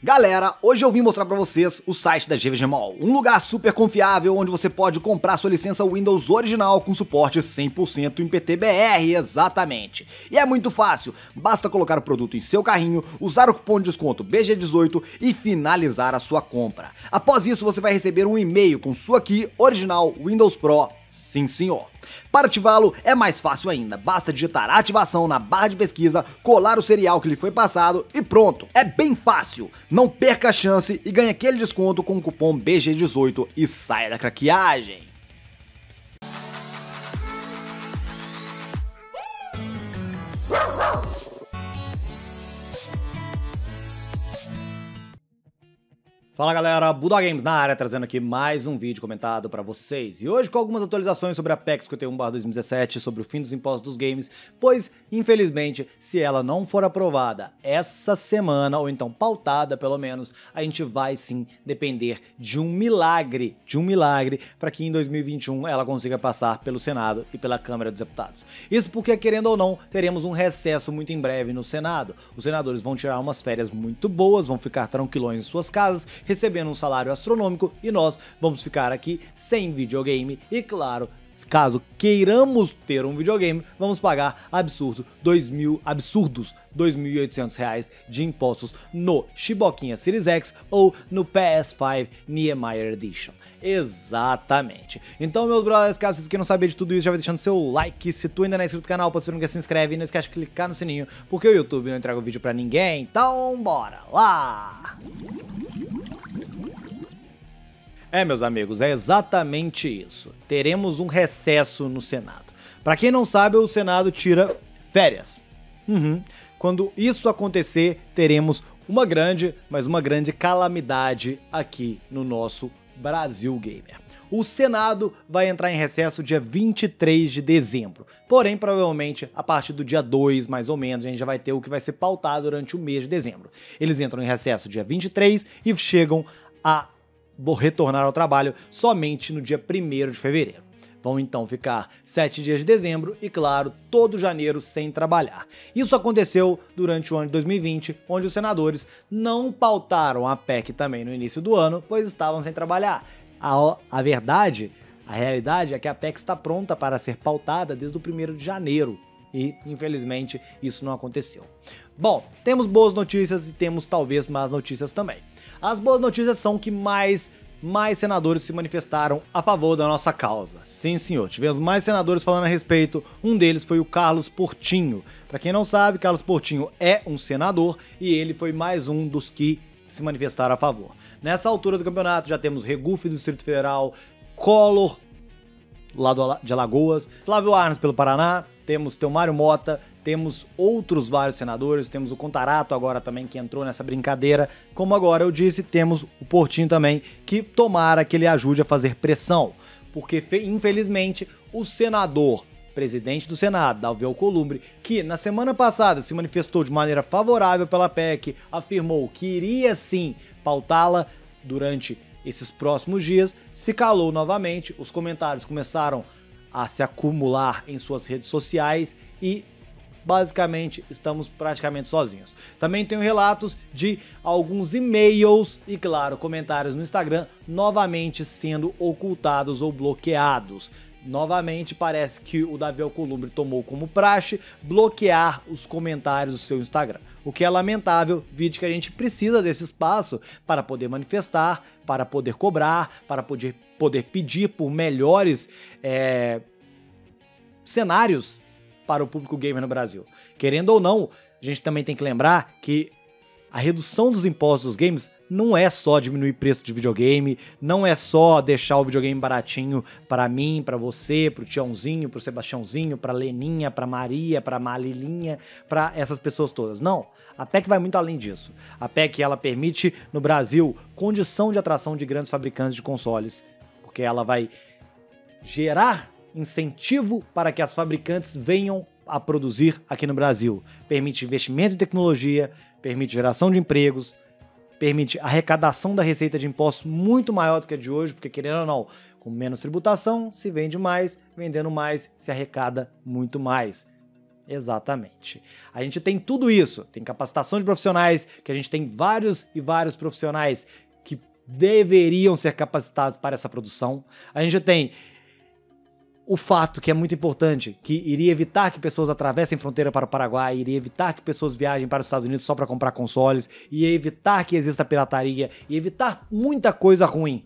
Galera, hoje eu vim mostrar pra vocês o site da GVG Mall, um lugar super confiável onde você pode comprar sua licença Windows original com suporte 100% em PT BR, exatamente. E é muito fácil, basta colocar o produto em seu carrinho, usar o cupom de desconto BG18 e finalizar a sua compra. Após isso, você vai receber um e-mail com sua key original Windows Pro, sim senhor. Para ativá-lo é mais fácil ainda, basta digitar a ativação na barra de pesquisa, colar o serial que lhe foi passado e pronto. É bem fácil, não perca a chance e ganhe aquele desconto com o cupom BG18 e saia da craqueagem. Fala galera, Bulldogames na área, trazendo aqui mais um vídeo comentado para vocês. E hoje com algumas atualizações sobre a PEC 51/2017, sobre o fim dos impostos dos games, pois, infelizmente, se ela não for aprovada essa semana, ou então pautada pelo menos, a gente vai sim depender de um milagre, para que em 2021 ela consiga passar pelo Senado e pela Câmara dos Deputados. Isso porque, querendo ou não, teremos um recesso muito em breve no Senado. Os senadores vão tirar umas férias muito boas, vão ficar tranquilões em suas casas, recebendo um salário astronômico, e nós vamos ficar aqui sem videogame e, claro, caso queiramos ter um videogame, vamos pagar absurdos R$ 2.800 de impostos no Chibokinha Series X ou no PS5 Niemeyer Edition. Exatamente. Então, meus brothers, caso vocês queiram saber de tudo isso, já vai deixando seu like. Se tu ainda não é inscrito no canal, pode ser que se inscreve e não esquece de clicar no sininho, porque o YouTube não entrega o vídeo pra ninguém. Então, bora lá! É, meus amigos, é exatamente isso. Teremos um recesso no Senado. Pra quem não sabe, o Senado tira férias. Quando isso acontecer, teremos uma grande calamidade aqui no nosso Brasil Gamer. O Senado vai entrar em recesso dia 23 de dezembro. Porém, provavelmente, a partir do dia 2, mais ou menos, a gente já vai ter o que vai ser pautado durante o mês de dezembro. Eles entram em recesso dia 23 e chegam a retornar ao trabalho somente no dia 1º de fevereiro. Vão então ficar 7 dias de dezembro e, claro, todo janeiro sem trabalhar. Isso aconteceu durante o ano de 2020, onde os senadores não pautaram a PEC também no início do ano, pois estavam sem trabalhar. A realidade é que a PEC está pronta para ser pautada desde o 1º de janeiro. E, infelizmente, isso não aconteceu. Bom, temos boas notícias e temos, talvez, más notícias também. As boas notícias são que mais senadores se manifestaram a favor da nossa causa. Sim, senhor, tivemos mais senadores falando a respeito. Um deles foi o Carlos Portinho. Para quem não sabe, Carlos Portinho é um senador e ele foi mais um dos que se manifestaram a favor. Nessa altura do campeonato, já temos Regufe do Distrito Federal, Collor, lá de Alagoas, Flávio Arns pelo Paraná, temos Teomário Mota, temos outros vários senadores, temos o Contarato agora também que entrou nessa brincadeira, como agora eu disse, temos o Portinho também, que tomara que ele ajude a fazer pressão, porque infelizmente o senador, presidente do Senado, Davi Alcolumbre, que na semana passada se manifestou de maneira favorável pela PEC, afirmou que iria sim pautá-la durante esses próximos dias, se calou novamente, os comentários começaram a se acumular em suas redes sociais e, basicamente, estamos praticamente sozinhos. Também tenho relatos de alguns e-mails e, claro, comentários no Instagram novamente sendo ocultados ou bloqueados. Novamente, parece que o Davi Alcolumbre tomou como praxe bloquear os comentários do seu Instagram. O que é lamentável, vide que a gente precisa desse espaço para poder manifestar, para poder cobrar, para poder pedir por melhores cenários para o público gamer no Brasil. Querendo ou não, a gente também tem que lembrar que a redução dos impostos dos games não é só diminuir o preço de videogame, não é só deixar o videogame baratinho para mim, para você, pro Tiãozinho, pro Sebastiãozinho, pra Leninha, pra Maria, pra Malilinha, pra essas pessoas todas. Não, a PEC vai muito além disso. A PEC, ela permite no Brasil condição de atração de grandes fabricantes de consoles, porque ela vai gerar incentivo para que as fabricantes venham a produzir aqui no Brasil. Permite investimento em tecnologia, permite geração de empregos, permite arrecadação da receita de impostos muito maior do que a de hoje, porque querendo ou não, com menos tributação, se vende mais, vendendo mais, se arrecada muito mais. Exatamente. A gente tem tudo isso, tem capacitação de profissionais, que a gente tem vários profissionais que deveriam ser capacitados para essa produção. A gente tem o fato, que é muito importante, que iria evitar que pessoas atravessem fronteira para o Paraguai, iria evitar que pessoas viajem para os Estados Unidos só para comprar consoles, ia evitar que exista pirataria, ia evitar muita coisa ruim.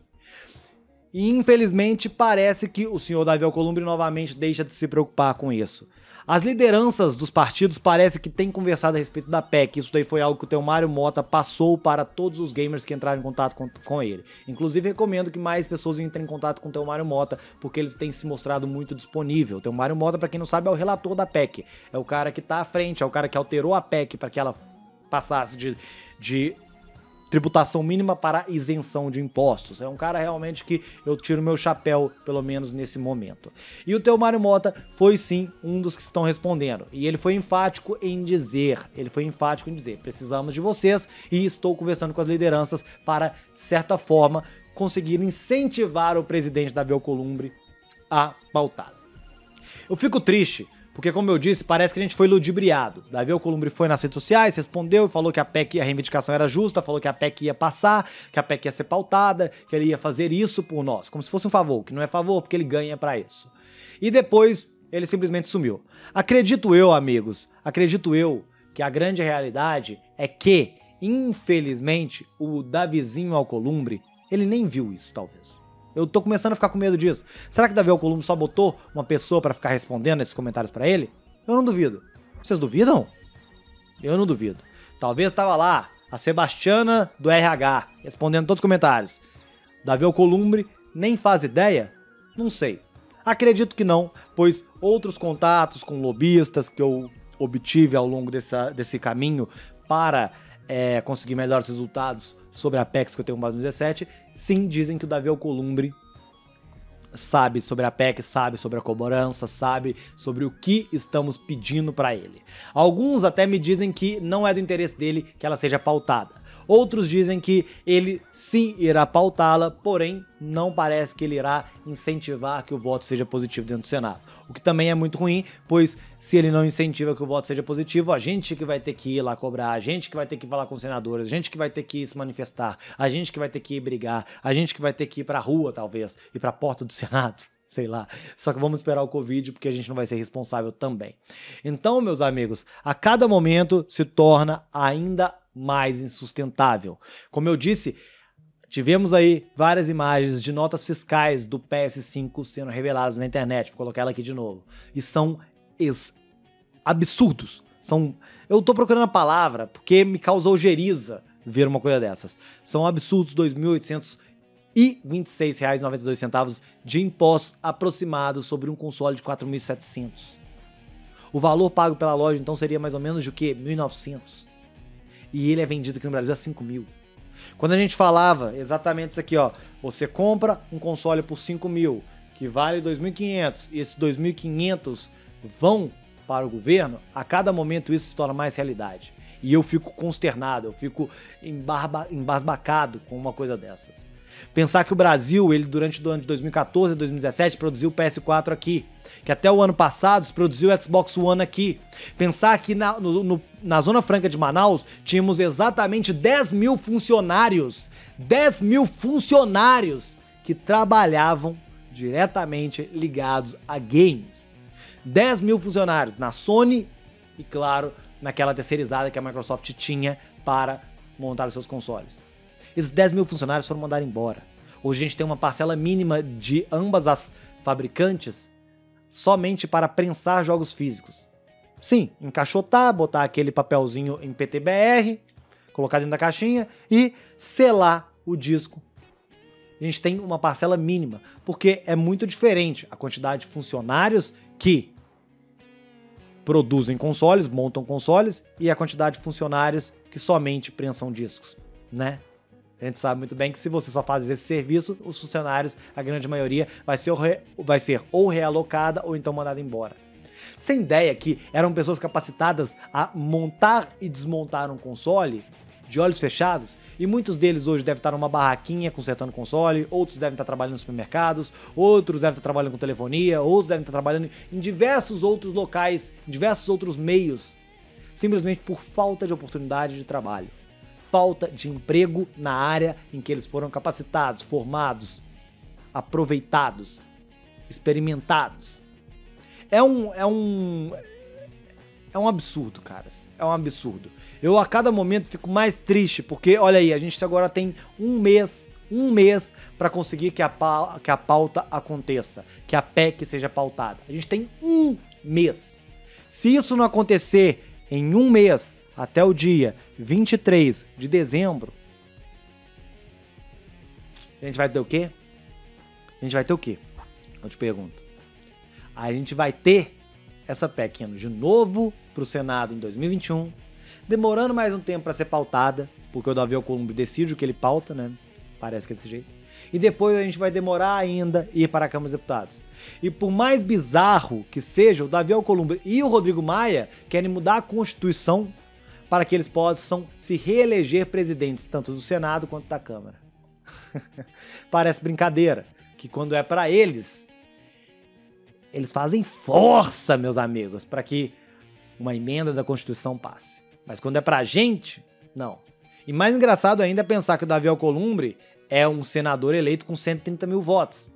E, infelizmente, parece que o senhor Davi Alcolumbre novamente deixa de se preocupar com isso. As lideranças dos partidos parece que têm conversado a respeito da PEC. Isso daí foi algo que o Teomário Mota passou para todos os gamers que entraram em contato com ele. Inclusive, recomendo que mais pessoas entrem em contato com o Teomário Mota, porque eles têm se mostrado muito disponível. O Teomário Mota, para quem não sabe, é o relator da PEC. É o cara que está à frente, é o cara que alterou a PEC para que ela passasse de tributação mínima para isenção de impostos. É um cara realmente que eu tiro meu chapéu, pelo menos nesse momento. E o Teomário Mota foi sim um dos que estão respondendo. E ele foi enfático em dizer, precisamos de vocês, e estou conversando com as lideranças para, de certa forma, conseguir incentivar o presidente Davi Alcolumbre a pautar. Eu fico triste, porque, como eu disse, parece que a gente foi ludibriado. Davi Alcolumbre foi nas redes sociais, respondeu, falou que a PEC, a reivindicação era justa, falou que a PEC ia passar, que a PEC ia ser pautada, que ele ia fazer isso por nós, como se fosse um favor, que não é favor, porque ele ganha pra isso. E depois, ele simplesmente sumiu. Acredito eu, amigos, que a grande realidade é que, infelizmente, o Davizinho Alcolumbre, ele nem viu isso, talvez. Eu tô começando a ficar com medo disso. Será que Davi Alcolumbre só botou uma pessoa pra ficar respondendo esses comentários pra ele? Eu não duvido. Vocês duvidam? Eu não duvido. Talvez tava lá a Sebastiana do RH respondendo todos os comentários. Davi Alcolumbre nem faz ideia? Não sei. Acredito que não, pois outros contatos com lobistas que eu obtive ao longo desse caminho para conseguir melhores resultados sobre a PEC 51/2017, sim, dizem que o Davi Alcolumbre sabe sobre a PEC, sabe sobre a cobrança, sabe sobre o que estamos pedindo para ele. Alguns até me dizem que não é do interesse dele que ela seja pautada. Outros dizem que ele sim irá pautá-la, porém não parece que ele irá incentivar que o voto seja positivo dentro do Senado. O que também é muito ruim, pois se ele não incentiva que o voto seja positivo, a gente que vai ter que ir lá cobrar, a gente que vai ter que falar com os senadores, a gente que vai ter que ir se manifestar, a gente que vai ter que ir brigar, a gente que vai ter que ir pra rua, talvez, ir pra porta do Senado, sei lá. Só que vamos esperar o Covid, porque a gente não vai ser responsável também. Então, meus amigos, a cada momento se torna ainda mais insustentável. Como eu disse, tivemos aí várias imagens de notas fiscais do PS5 sendo reveladas na internet, vou colocar ela aqui de novo, e são absurdos, eu tô procurando a palavra, porque me causa ojeriza ver uma coisa dessas, são absurdos, R$ 2.826,92 de impostos aproximados sobre um console de 4.700, o valor pago pela loja então seria mais ou menos de o quê? 1.900, e ele é vendido aqui no Brasil a 5.000. Quando a gente falava exatamente isso aqui, ó, você compra um console por 5.000, que vale 2.500, e esses 2.500 vão para o governo, a cada momento isso se torna mais realidade. E eu fico consternado, eu fico embasbacado com uma coisa dessas. Pensar que o Brasil, ele durante o ano de 2014 e 2017, produziu o PS4 aqui. Que até o ano passado se produziu o Xbox One aqui. Pensar que na Zona Franca de Manaus tínhamos exatamente 10.000 funcionários. 10.000 funcionários que trabalhavam diretamente ligados a games. 10.000 funcionários na Sony e, claro, naquela terceirizada que a Microsoft tinha para montar os seus consoles. Esses 10.000 funcionários foram mandados embora. Hoje a gente tem uma parcela mínima de ambas as fabricantes somente para prensar jogos físicos. Sim, encaixotar, botar aquele papelzinho em PT BR, colocar dentro da caixinha e selar o disco. A gente tem uma parcela mínima, porque é muito diferente a quantidade de funcionários que produzem consoles, montam consoles, e a quantidade de funcionários que somente prensam discos, né? A gente sabe muito bem que se você só faz esse serviço, os funcionários, a grande maioria, vai ser ou realocada ou então mandada embora. Sem ideia que eram pessoas capacitadas a montar e desmontar um console de olhos fechados, e muitos deles hoje devem estar numa barraquinha consertando console, outros devem estar trabalhando em supermercados, outros devem estar trabalhando com telefonia, outros devem estar trabalhando em diversos outros locais, em diversos outros meios, simplesmente por falta de oportunidade de trabalho, falta de emprego na área em que eles foram capacitados, formados, aproveitados, experimentados. É um absurdo, caras. É um absurdo. Eu a cada momento fico mais triste, porque, olha aí, a gente agora tem um mês para conseguir que a pauta aconteça, que a PEC seja pautada. A gente tem um mês. Se isso não acontecer em um mês, até o dia 23 de dezembro, a gente vai ter o quê? A gente vai ter o quê? Eu te pergunto. A gente vai ter essa PEC indo de novo pro Senado em 2021, demorando mais um tempo para ser pautada, porque o Davi Alcolumbre decide o que ele pauta, né? Parece que é desse jeito. E depois a gente vai demorar ainda ir para a Câmara dos Deputados. E por mais bizarro que seja, o Davi Alcolumbre e o Rodrigo Maia querem mudar a Constituição para que eles possam se reeleger presidentes, tanto do Senado quanto da Câmara. Parece brincadeira, que quando é para eles... Eles fazem força, meus amigos, para que uma emenda da Constituição passe. Mas quando é pra gente, não. E mais engraçado ainda é pensar que o Davi Alcolumbre é um senador eleito com 130 mil votos.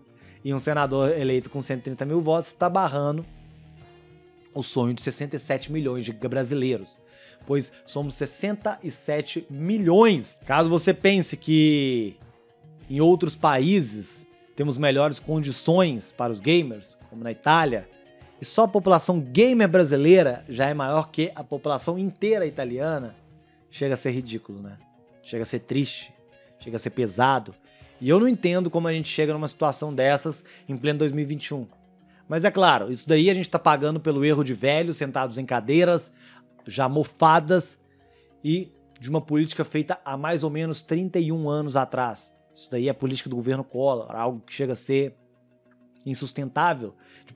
E um senador eleito com 130 mil votos está barrando o sonho de 67 milhões de brasileiros. Pois somos 67 milhões. Caso você pense que em outros países temos melhores condições para os gamers, como na Itália, e só a população gamer brasileira já é maior que a população inteira italiana, chega a ser ridículo, né? Chega a ser triste, chega a ser pesado. E eu não entendo como a gente chega numa situação dessas em pleno 2021. Mas é claro, isso daí a gente tá pagando pelo erro de velhos sentados em cadeiras, já mofadas, e de uma política feita há mais ou menos 31 anos atrás. Isso daí é política do governo Collor, algo que chega a ser insustentável de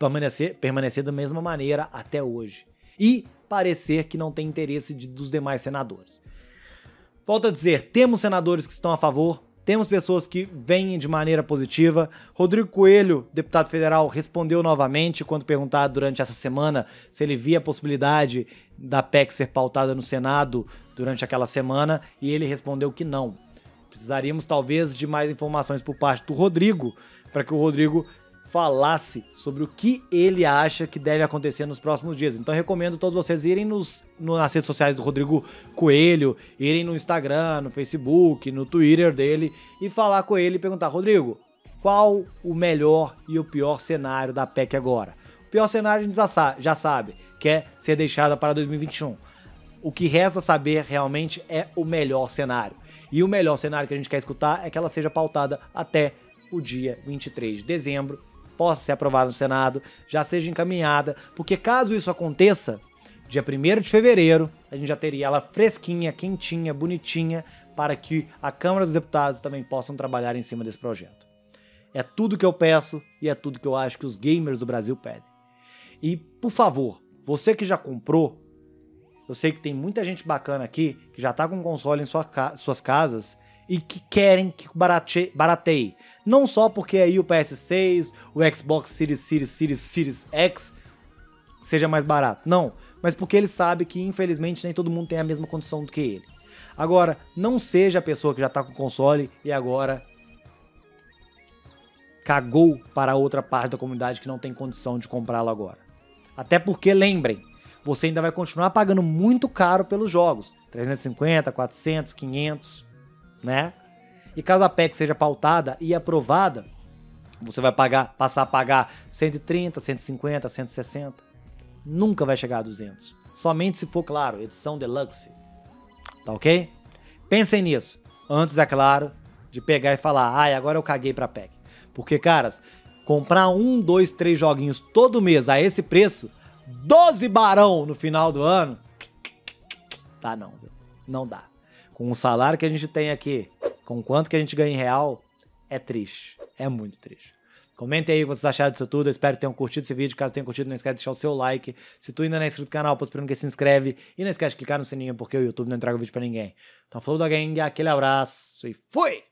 permanecer da mesma maneira até hoje. E parecer que não tem interesse dos demais senadores. Volto a dizer, temos senadores que estão a favor, temos pessoas que vêm de maneira positiva. Rodrigo Coelho, deputado federal, respondeu novamente quando perguntado durante essa semana se ele via a possibilidade da PEC ser pautada no Senado durante aquela semana, e ele respondeu que não. Precisaríamos talvez de mais informações por parte do Rodrigo, para que o Rodrigo falasse sobre o que ele acha que deve acontecer nos próximos dias. Então eu recomendo todos vocês irem nas redes sociais do Rodrigo Coelho, irem no Instagram, no Facebook, no Twitter dele, e falar com ele e perguntar: Rodrigo, qual o melhor e o pior cenário da PEC agora? O pior cenário a gente já sabe, que é ser deixada para 2021. O que resta saber realmente é o melhor cenário. E o melhor cenário que a gente quer escutar é que ela seja pautada até o dia 23 de dezembro, possa ser aprovada no Senado, já seja encaminhada, porque caso isso aconteça, dia 1º de fevereiro, a gente já teria ela fresquinha, quentinha, bonitinha, para que a Câmara dos Deputados também possam trabalhar em cima desse projeto. É tudo que eu peço e é tudo que eu acho que os gamers do Brasil pedem. E, por favor, você que já comprou, eu sei que tem muita gente bacana aqui que já tá com um console em suas casas, e que querem que barateie. Não só porque aí o PS6, o Xbox Series X seja mais barato. Não, mas porque ele sabe que, infelizmente, nem todo mundo tem a mesma condição do que ele. Agora, não seja a pessoa que já tá com o console e agora cagou para outra parte da comunidade que não tem condição de comprá-lo agora. Até porque, lembrem, você ainda vai continuar pagando muito caro pelos jogos. 350, 400, 500... né? E caso a PEC seja pautada e aprovada, você vai passar a pagar 130, 150, 160. Nunca vai chegar a 200. Somente se for, claro, edição deluxe. Tá ok? Pensem nisso. Antes, é claro, de pegar e falar: ai, agora eu caguei pra PEC. Porque, caras, comprar 1, 2, 3 joguinhos todo mês a esse preço, 12 barão no final do ano, tá não. Não dá. Com o salário que a gente tem aqui, com quanto que a gente ganha em real, é triste. É muito triste. Comentem aí o que vocês acharam disso tudo. Eu espero que tenham curtido esse vídeo. Caso tenham curtido, não esquece de deixar o seu like. Se tu ainda não é inscrito no canal, posso perguntar que se inscreve. E não esquece de clicar no sininho, porque o YouTube não entrega o vídeo pra ninguém. Então, falou da gang, aquele abraço e fui!